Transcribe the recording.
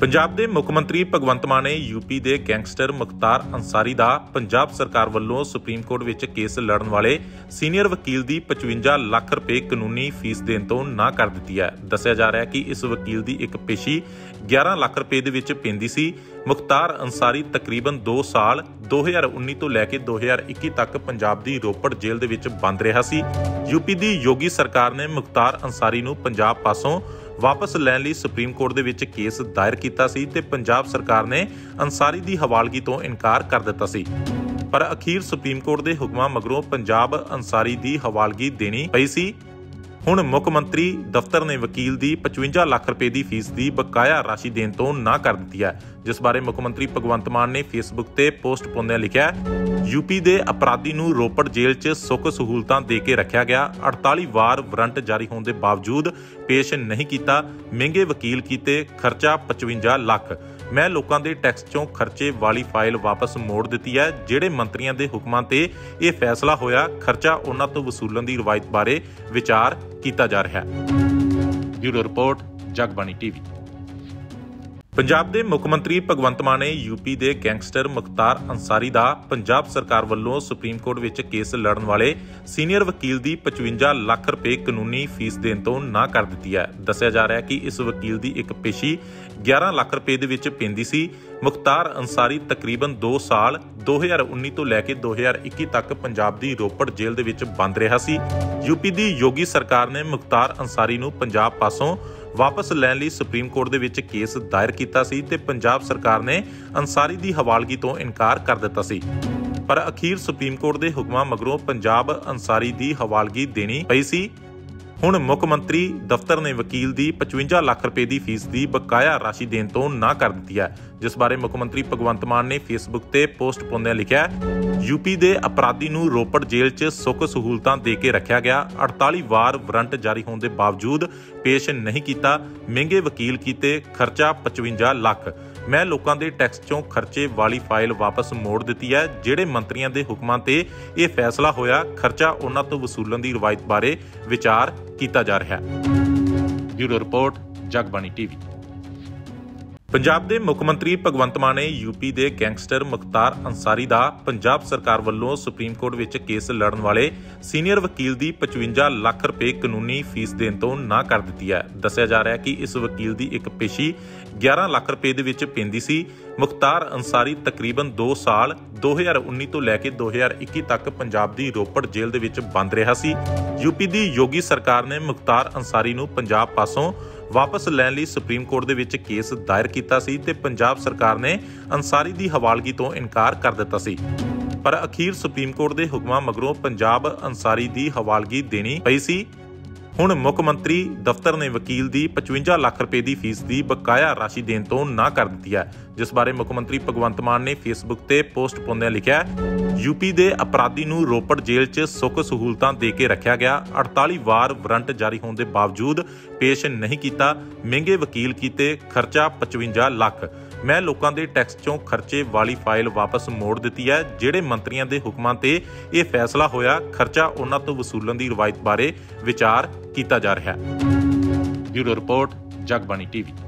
पंजाब के मुख्य मंत्री भगवंत मान ने यूपी के गैंगस्टर मुख्तार अंसारी का पंजाब सरकार वालों सुप्रीम कोर्ट में केस लड़न वाले सीनियर वकील की 55 लाख रुपए कानूनी फीस देने तो ना कर दी है। दस्या जा रहा है कि इस वकील की एक पेशी 11 लाख रुपए दे विच पैंदी सी। मुख्तार अंसारी तकरीबन 2 साल 2019 तो लैके 2021 तक पंजाब की रोपड़ जेल दे विच बंद रहा सी। यूपी की योगी सरकार ने मुख्तार अंसारी नूं पंजाब पासों वापस लैण लई सुप्रीम कोर्ट दे विच केस दायर कीता सी ते पंजाब सरकार ने अंसारी दी हवालगी तो इनकार कर दिता सी, पर अखीर सुप्रीम कोर्ट दे हुक्मां मगरों पंजाब अंसारी दी हवालगी देनी पई सी। हुण मुख्य मंत्री दफ्तर ने वकील की 55 लाख रुपए की फीस की बकाया राशि देने तो ना कर दी है, जिस बारे मुख्य मंत्री भगवंत मान ने फेसबुक ते पोस्ट पाउंदियां लिखिया, यूपी के अपराधी नूं रोपड़ जेल च सुख सहूलतां दे के रखा गया, 48 वार वारंट जारी होने के बावजूद पेश नहीं किया, महंगे वकील किते, खर्चा 55 लाख। मैं लोगों के टैक्स चों खर्चे वाली फाइल वापस मोड़ दी है। जिहड़े मंत्रियों के हुक्मां ते यह फैसला होया, खर्चा उन्हां तों वसूलन की रिवायत बारे विचार किया जा रहा है। Bureau report, Jagbani TV. Punjab के मुख्य मंत्री भगवंत मान ने यूपी के गैंगस्टर मुख्तार अंसारी का पंजाब सरकार वालों सुप्रीम कोर्ट में केस लड़न वाले सीनियर वकील की 55 लाख रुपए कानूनी फीस देने तो ना कर दी है। दस्या जा रहा है कि इस वकील की एक पेशी 11 लाख रुपए दे विच पैंदी सी। मुख्तार अंसारी तकरीबन 2 साल 2019 तो लैके 2021 तक पंजाब की रोपड़ जेल दे विच बंद रहा सी। यूपी की योगी सरकार ने मुख्तार अंसारी नूं पंजाब पासों वापस लैण लई सुप्रीम कोर्ट दे विच केस दायर कीता सी ते पंजाब सरकार ने अंसारी दी हवालगी तो इनकार कर दिता सी, पर अखीर सुप्रीम कोर्ट दे हुक्मां मगरों पंजाब अंसारी दी हवालगी देनी पई सी। हुण मुख्य मंत्री दफ्तर ने वकील की 55 लाख रुपए की फीस की बकाया राशि देने तो ना कर दी है, जिस बारे मुख्य मंत्री भगवंत मान ने फेसबुक ते पोस्ट पाउंदियां लिखिया, यूपी के अपराधी नूं रोपड़ जेल च सुख सहूलतां दे के रखा गया, 48 वार वारंट जारी होने के बावजूद पेश नहीं किया, महंगे वकील किते, खर्चा 55 लाख। मैं लोगों के टैक्स चों खर्चे वाली फाइल वापस मोड़ दी है। जिहड़े मंत्रियों के हुक्मां ते यह फैसला होया, खर्चा उन्हां तों वसूलन की रिवायत बारे विचार किया जा रहा है। Bureau report, Jagbani TV. Punjab के मुख्य मंत्री भगवंत मान ने यूपी के गैंगस्टर मुख्तार अंसारी का पंजाब सरकार वालों सुप्रीम कोर्ट में केस लड़न वाले सीनियर वकील की 55 लाख रुपए कानूनी फीस देने तो ना कर दी है। दस्या जा रहा है कि इस वकील की एक पेशी 11 लाख रुपए दे विच पैंदी सी। मुख्तार अंसारी तकरीबन 2 साल 2019 तो लैके 2021 तक पंजाब की रोपड़ जेल दे विच बंद रहा सी। यूपी की योगी सरकार ने मुख्तार अंसारी नूं पंजाब पासों वापस लैण लई सुप्रीम कोर्ट दे विच केस दायर कीता सी ते पंजाब सरकार ने अंसारी दी हवालगी तो इनकार कर दिता सी, पर अखीर सुप्रीम कोर्ट दे हुक्मां मगरों पंजाब अंसारी दी हवालगी देनी पई सी। हुण मुख्य मंत्री दफ्तर ने वकील की 55 लाख रुपए की फीस की बकाया राशि देने तो ना कर दी है, जिस बारे मुख्य मंत्री भगवंत मान ने फेसबुक ते पोस्ट पाउंदियां लिखिया, यूपी के अपराधी नूं रोपड़ जेल च सुख सहूलतां दे के रखा गया, 48 वार वारंट जारी होने के बावजूद पेश नहीं किया, महंगे वकील किते, खर्चा 55 लाख। मैं लोगों के टैक्स चों खर्चे वाली फाइल वापस मोड़ दी है। जिहड़े मंत्रियों के हुक्मां ते यह फैसला होया, खर्चा उन्हां तों वसूलन की रिवायत बारे विचार किया जा रहा है। Bureau report, Jagbani TV.